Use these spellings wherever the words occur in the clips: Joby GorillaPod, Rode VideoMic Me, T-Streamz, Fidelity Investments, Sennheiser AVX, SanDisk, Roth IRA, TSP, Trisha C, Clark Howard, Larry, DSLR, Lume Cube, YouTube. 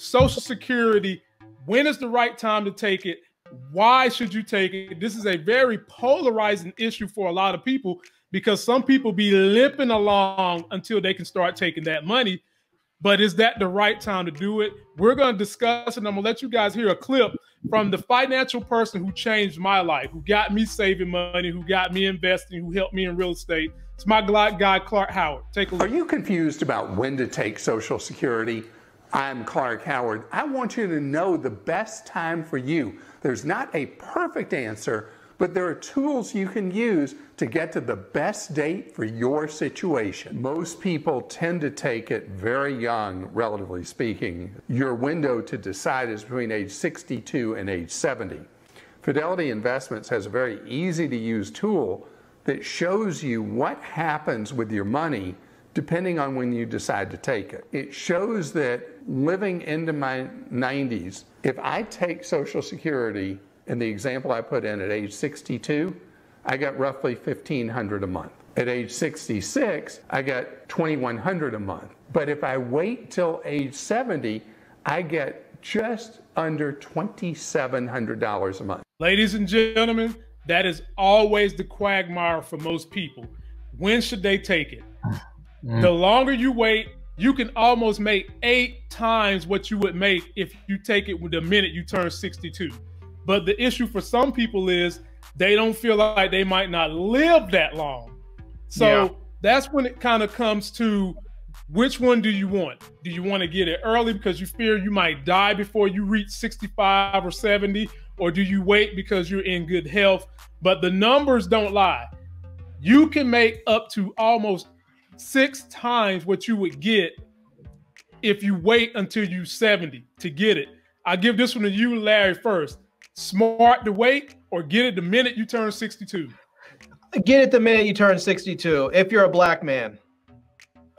Social Security, when is the right time to take it? Why should you take it? This is a very polarizing issue for a lot of people because some people be limping along until they can start taking that money. But is that the right time to do it? We're going to discuss, and I'm going to let you guys hear a clip from the financial person who changed my life, who got me saving money, who got me investing, who helped me in real estate. It's my guy, Clark Howard. Take a look. Are you confused about when to take Social Security? I'm Clark Howard. I want you to know the best time for you. There's not a perfect answer, but there are tools you can use to get to the best date for your situation. Most people tend to take it very young, relatively speaking. Your window to decide is between age 62 and age 70. Fidelity Investments has a very easy to use tool that shows you what happens with your money depending on when you decide to take it. It shows that living into my 90s, if I take Social Security, and the example I put in at age 62, I got roughly $1,500 a month. At age 66, I got $2,100 a month. But if I wait till age 70, I get just under $2,700 a month. Ladies and gentlemen, that is always the quagmire for most people. When should they take it? The longer you wait, you can almost make 8 times what you would make if you take it the minute you turn 62. But the issue for some people is they don't feel like they might not live that long. So that's when it kind of comes to which one do you want? Do you want to get it early because you fear you might die before you reach 65 or 70? Or do you wait because you're in good health? But the numbers don't lie. You can make up to almost 6 times what you would get if you wait until you're 70 to get it. I give this one to you, Larry, first. Smart to wait or get it the minute you turn 62? Get it the minute you turn 62 if you're a black man.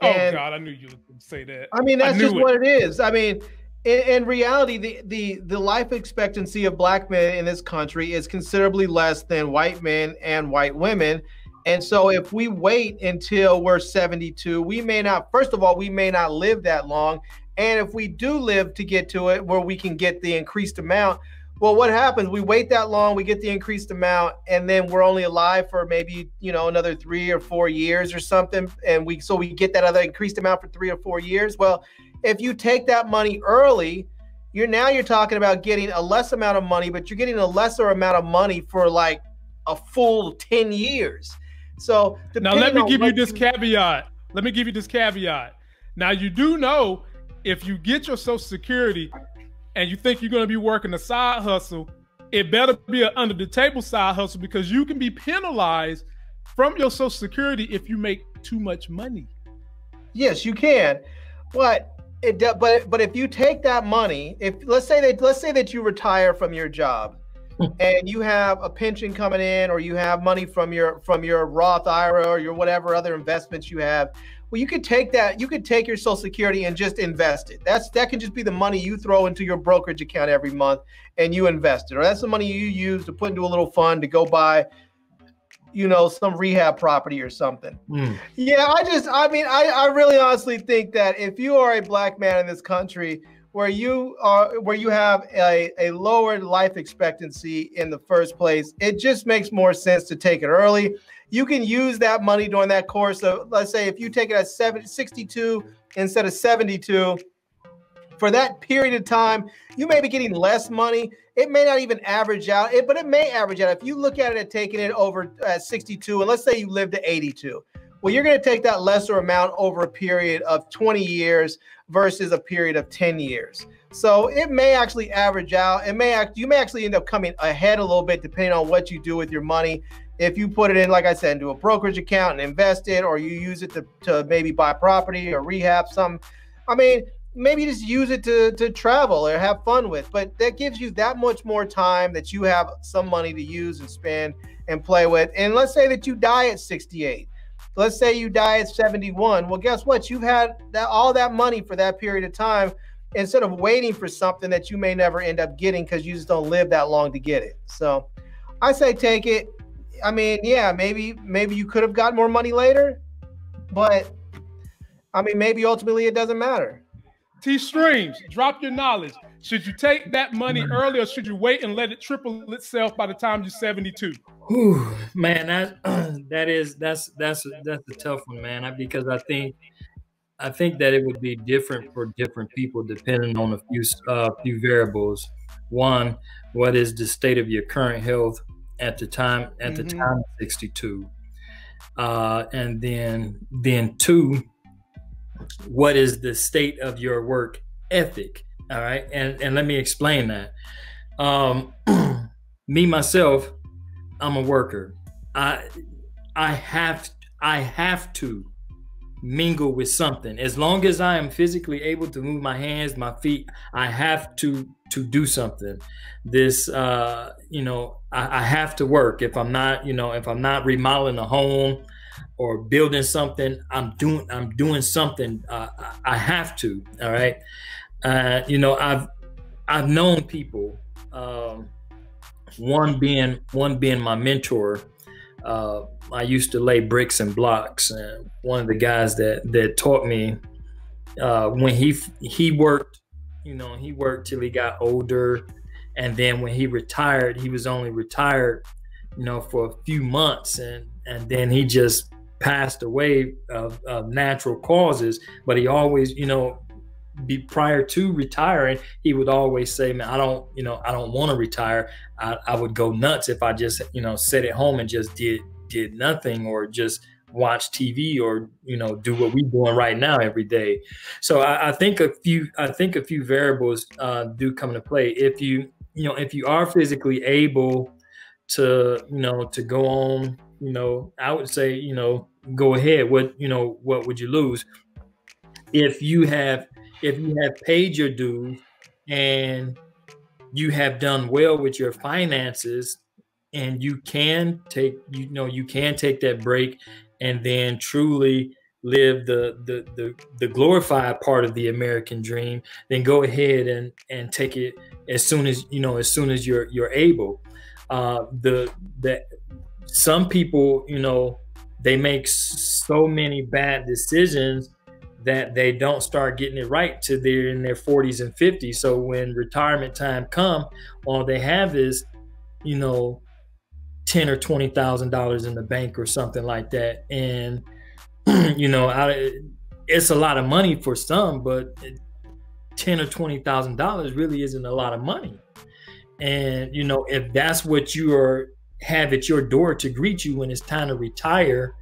And, oh, God, I knew you would say that. I mean, that's just what it is. I mean, in reality, the life expectancy of black men in this country is considerably less than white men and white women. And so if we wait until we're 72, we may not, first of all, we may not live that long. And if we do live to get to it where we can get the increased amount, well, what happens? We wait that long, we get the increased amount, and then we're only alive for maybe, you know, another 3 or 4 years or something. And so we get that other increased amount for 3 or 4 years. Well, if you take that money early, now you're talking about getting a less amount of money, but you're getting a lesser amount of money for like a full 10 years. So now let me give you this caveat. Let me give you this caveat. Now you do know if you get your Social Security and you think you're going to be working a side hustle, it better be an under the table side hustle because you can be penalized from your Social Security if you make too much money. Yes, you can. But if you take that money, if let's say that you retire from your job and you have a pension coming in, or you have money from your Roth IRA or your whatever other investments you have, well, you could take that. You could take your Social Security and just invest it. That can just be the money you throw into your brokerage account every month and you invest it, or that's the money you use to put into a little fund to go buy, you know, some rehab property or something. Yeah, I really honestly think that if you are a black man in this country, where you have a lower life expectancy in the first place, it just makes more sense to take it early. You can use that money during that course of, let's say if you take it at 62 instead of 72, for that period of time, you may be getting less money. It may not even average out, but it may average out. If you look at it at taking it over at 62, and let's say you live to 82, well, you're going to take that lesser amount over a period of 20 years versus a period of 10 years. So it may actually average out. You may actually end up coming ahead a little bit depending on what you do with your money. If you put it in, like I said, into a brokerage account and invest it, or you use it to maybe buy property or rehab something. I mean, maybe just use it to travel or have fun with. But that gives you that much more time that you have some money to use and spend and play with. And let's say that you die at 68. Let's say you die at 71. Well, guess what? You've had all that money for that period of time instead of waiting for something that you may never end up getting because you just don't live that long to get it. So I say take it. I mean, yeah, maybe you could have got more money later, but I mean, maybe ultimately it doesn't matter. T-Streamz, drop your knowledge. Should you take that money early, or should you wait and let it triple itself by the time you're 72? Ooh, man, that's a tough one, man. Because I think that it would be different for different people depending on a few variables. One, what is the state of your current health at the time of 62? And then two, what is the state of your work ethic? All right. And let me explain that. Me, myself, I'm a worker. I have to mingle with something. As long as I am physically able to move my hands, my feet, I have to do something. This, you know, I have to work. If I'm not, you know, if I'm not remodeling a home or building something, I'm doing something. I have to. All right. You know, I've known people, one being my mentor. I used to lay bricks and blocks, and one of the guys that taught me, when he worked, you know, he worked till he got older, and then when he retired, he was only retired, you know, for a few months, and then he just passed away of natural causes. But he always, you know, prior to retiring, he would always say, man, I don't want to retire. I would go nuts if I just, you know, sat at home and just did nothing, or just watch TV, or, you know, do what we're doing right now every day. So I think a few variables do come into play. If you are physically able to, you know, to go on, you know, I would say, you know, go ahead. What would you lose? If you have paid your dues and you have done well with your finances, and you can take that break and then truly live the glorified part of the American dream, then go ahead and take it as soon as you're able. Some people, you know, they make so many bad decisions that they don't start getting it right till they're in their 40s and 50s. So when retirement time come, all they have is, you know, $10,000 or $20,000 in the bank or something like that. And, you know, it's a lot of money for some, but $10,000 or $20,000 really isn't a lot of money. And, you know, if that's what you have at your door to greet you when it's time to retire,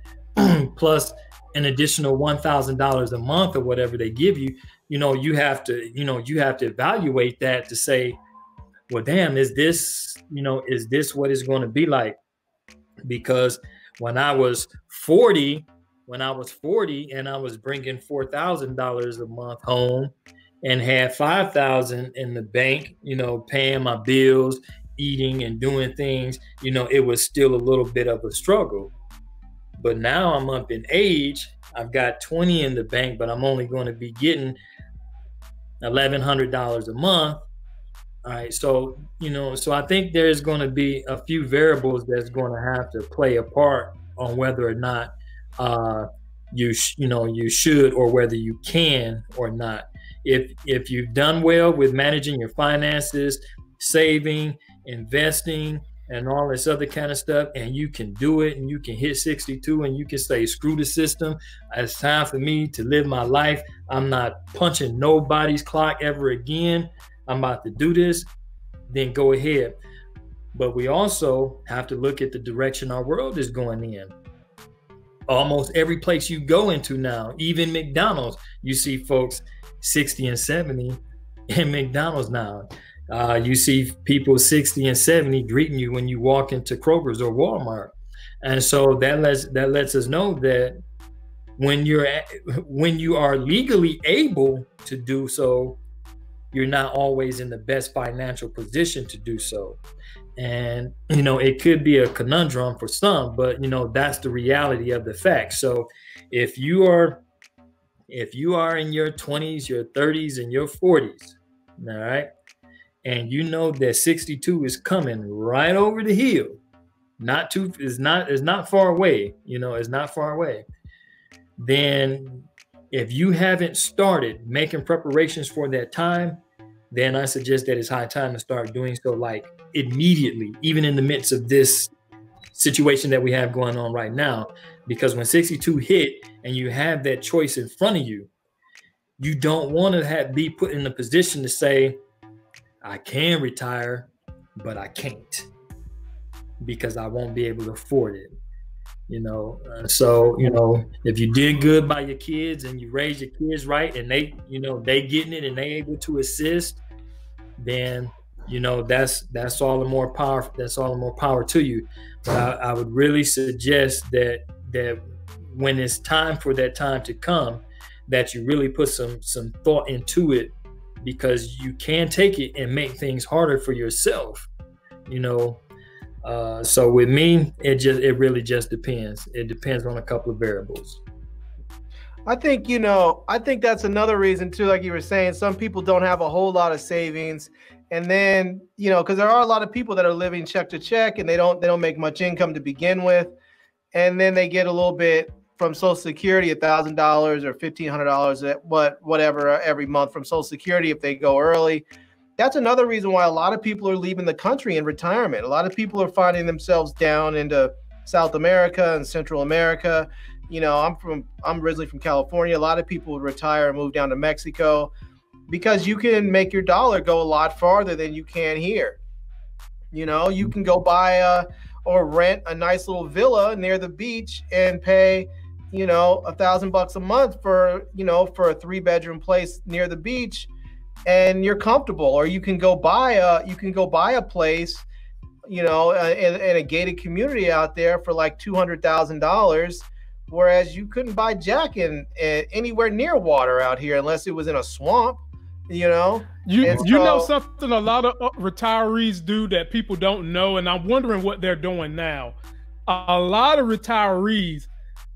plus an additional $1,000 a month or whatever they give you, you know, you have to evaluate that to say, well, damn, is this what it's going to be like? Because when I was 40 and I was bringing $4,000 a month home and had $5,000 in the bank, you know, paying my bills, eating and doing things, you know, it was still a little bit of a struggle. But now I'm up in age. I've got 20 in the bank, but I'm only going to be getting $1,100 a month. All right. So, you know, so I think there's going to be a few variables that's going to have to play a part on whether or not you should, or whether you can or not. If you've done well with managing your finances, saving, investing, and all this other kind of stuff, and you can do it, and you can hit 62 and you can say, screw the system, it's time for me to live my life. I'm not punching nobody's clock ever again. I'm about to do this. Then go ahead. But we also have to look at the direction our world is going in. Almost every place you go into now, even McDonald's, you see folks 60 and 70 in McDonald's now. You see people 60 and 70 greeting you when you walk into Kroger's or Walmart. And so that lets us know that when you are legally able to do so, you're not always in the best financial position to do so. And, you know, it could be a conundrum for some, but, you know, that's the reality of the fact. So if you are in your 20s, your 30s, and your 40s, all right, and you know that 62 is coming right over the hill, it's not far away, you know, it's not far away, then If you haven't started making preparations for that time, then I suggest that it's high time to start doing so, like immediately, even in the midst of this situation that we have going on right now. Because when 62 hit and you have that choice in front of you, you don't want to be put in a position to say, I can retire, but I can't because I won't be able to afford it. So, if you did good by your kids and you raise your kids right and they, they getting it and they able to assist, then, that's all the more power. That's all the more power to you. But I would really suggest that when it's time for that time to come, that you really put some thought into it, because you can take it and make things harder for yourself, So with me, it really just depends. It depends on a couple of variables. I think that's another reason too, like you were saying, some people don't have a whole lot of savings. And then, because there are a lot of people that are living check to check and they don't make much income to begin with. And then they get a little bit from Social Security, $1,000 or $1,500 whatever every month from Social Security if they go early. That's another reason why a lot of people are leaving the country in retirement. A lot of people are finding themselves down into South America and Central America. I'm originally from California. A lot of people would retire and move down to Mexico because you can make your dollar go a lot farther than you can here. You can go buy or rent a nice little villa near the beach and pay, $1,000 a month for a 3-bedroom place near the beach. And you're comfortable, or you can go buy a place, in a gated community out there for like $200,000, whereas you couldn't buy jack in anywhere near water out here unless it was in a swamp, something a lot of retirees do that people don't know, and I'm wondering what they're doing now. A lot of retirees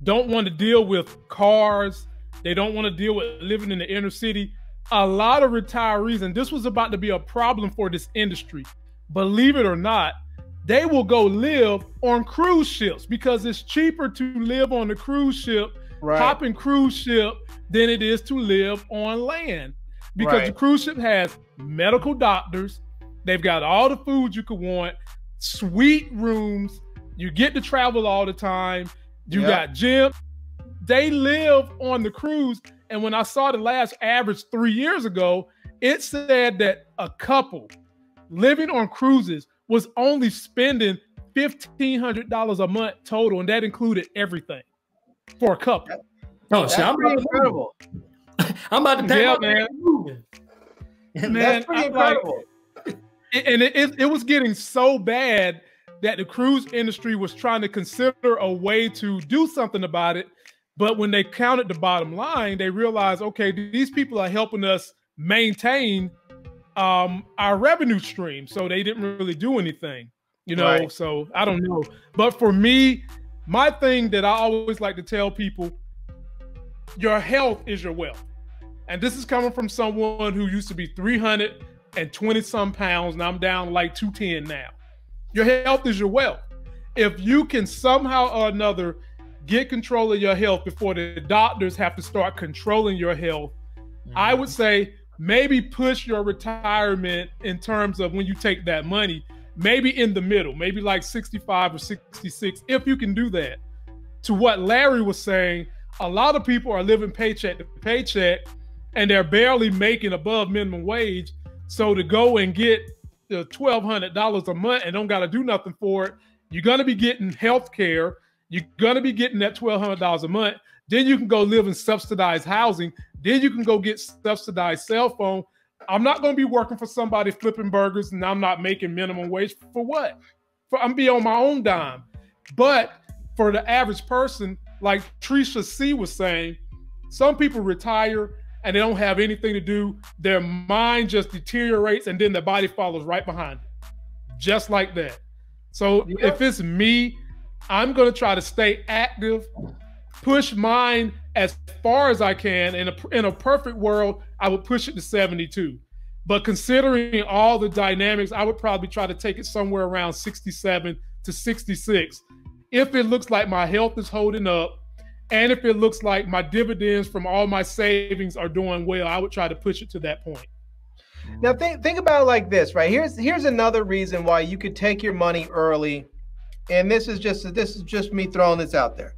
don't want to deal with cars. They don't want to deal with living in the inner city. A lot of retirees, and this was about to be a problem for this industry, believe it or not, they will go live on cruise ships because it's cheaper to live on a cruise ship, right, hopping cruise ship, than it is to live on land. Because right, the cruise ship has medical doctors, they've got all the food you could want, sweet rooms, you get to travel all the time, you got gym. They live on the cruise. And when I saw the last average 3 years ago, it said that a couple living on cruises was only spending $1,500 a month total, and that included everything for a couple. Oh, so I'm pretty incredible. I'm about to pay man. That's pretty incredible. And it was getting so bad that the cruise industry was trying to consider a way to do something about it. But when they counted the bottom line, they realized, okay, these people are helping us maintain our revenue stream. So they didn't really do anything, right. So I don't know. But for me, my thing that I always like to tell people, your health is your wealth. And this is coming from someone who used to be 320 some pounds, and I'm down like 210 now. Your health is your wealth. If you can somehow or another get control of your health before the doctors have to start controlling your health, I would say maybe push your retirement in terms of when you take that money, maybe in the middle, maybe like 65 or 66, if you can do that. To what Larry was saying, a lot of people are living paycheck to paycheck and they're barely making above minimum wage. So to go and get the $1,200 a month and don't got to do nothing for it, you're going to be getting health care. You're going to be getting that $1,200 a month. Then you can go live in subsidized housing. Then you can go get subsidized cell phone. I'm not going to be working for somebody flipping burgers and I'm not making minimum wage. For what? I'm going to be on my own dime. But for the average person, like Trisha C was saying, some people retire and they don't have anything to do. Their mind just deteriorates and then their body follows right behind it. Just like that. So if it's me, I'm going to try to stay active, push mine as far as I can. In a perfect world, I would push it to 72. But considering all the dynamics, I would probably try to take it somewhere around 67 to 66. If it looks like my health is holding up And if it looks like my dividends from all my savings are doing well, I would try to push it to that point. Now think about it like this, right? Here's another reason why you could take your money early. And this is just me throwing this out there.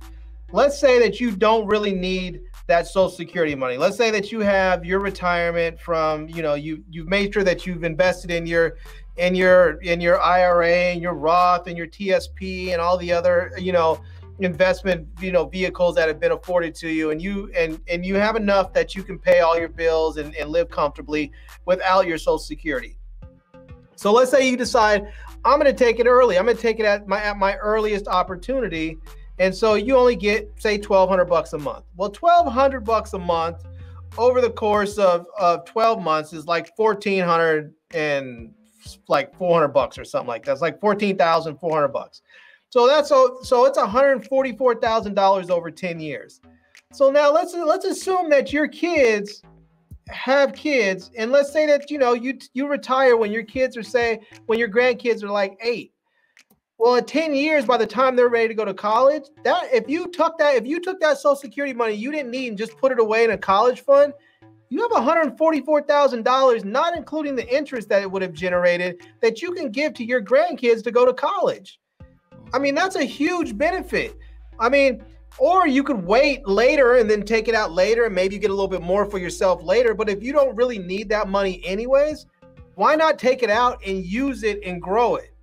Let's say that you don't really need that Social Security money. Let's say that you have your retirement from, you know, you've made sure that you've invested in your IRA and your Roth and your TSP and all the other, you know, investment, you know, vehicles that have been afforded to you, and you have enough that you can pay all your bills and live comfortably without your Social Security. So let's say you decide, I'm going to take it early. I'm going to take it at my earliest opportunity. And so you only get, say, $1,200 a month. Well, $1,200 a month over the course of 12 months is like $1,400 or something like that. It's like $14,400. So that's so it's $144,000 over 10 years. So now let's assume that your kids have kids, and let's say that, you know, you retire when your kids are, say, when your grandkids are like 8. Well, at 10 years, by the time they're ready to go to college, that if you took that Social Security money you didn't need and just put it away in a college fund, you have $144,000, not including the interest that it would have generated, that you can give to your grandkids to go to college. I mean, that's a huge benefit. I mean, or you could wait later and then take it out later, and maybe you get a little bit more for yourself later. But if you don't really need that money anyways, why not take it out and use it and grow it?